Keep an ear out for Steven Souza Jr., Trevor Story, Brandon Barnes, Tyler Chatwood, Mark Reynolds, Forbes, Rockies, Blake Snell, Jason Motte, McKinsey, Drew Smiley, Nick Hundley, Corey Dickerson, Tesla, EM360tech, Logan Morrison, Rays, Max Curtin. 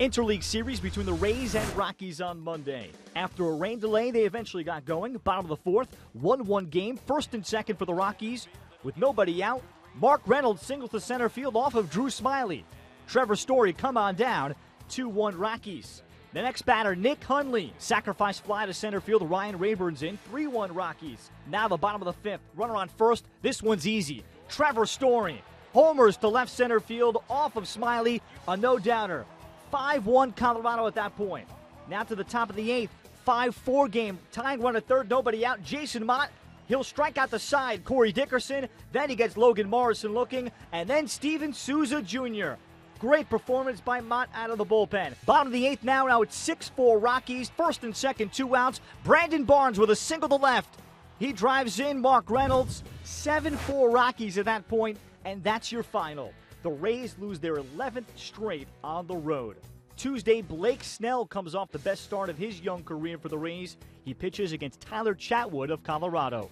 Interleague series between the Rays and Rockies on Monday. After a rain delay, they eventually got going. Bottom of the fourth, 1-1 game, first and second for the Rockies. With nobody out, Mark Reynolds singles to center field off of Drew Smiley. Trevor Story come on down, 2-1 Rockies. The next batter, Nick Hundley. Sacrifice fly to center field, Ryan Rayburn's in, 3-1 Rockies. Now the bottom of the fifth, runner on first, this one's easy. Trevor Story, homers to left center field off of Smiley, a no-downer. 5-1 Colorado at that point. Now to the top of the eighth, 5-4 game, tying run at third, nobody out. Jason Motte, he'll strike out the side, Corey Dickerson, then he gets Logan Morrison looking, and then Steven Souza Jr. Great performance by Mott out of the bullpen. Bottom of the eighth now it's 6-4 Rockies, first and second, 2 outs. Brandon Barnes with a single to left. He drives in Mark Reynolds, 7-4 Rockies at that point, and that's your final. The Rays lose their 11th straight on the road. Tuesday, Blake Snell comes off the best start of his young career for the Rays. He pitches against Tyler Chatwood of Colorado.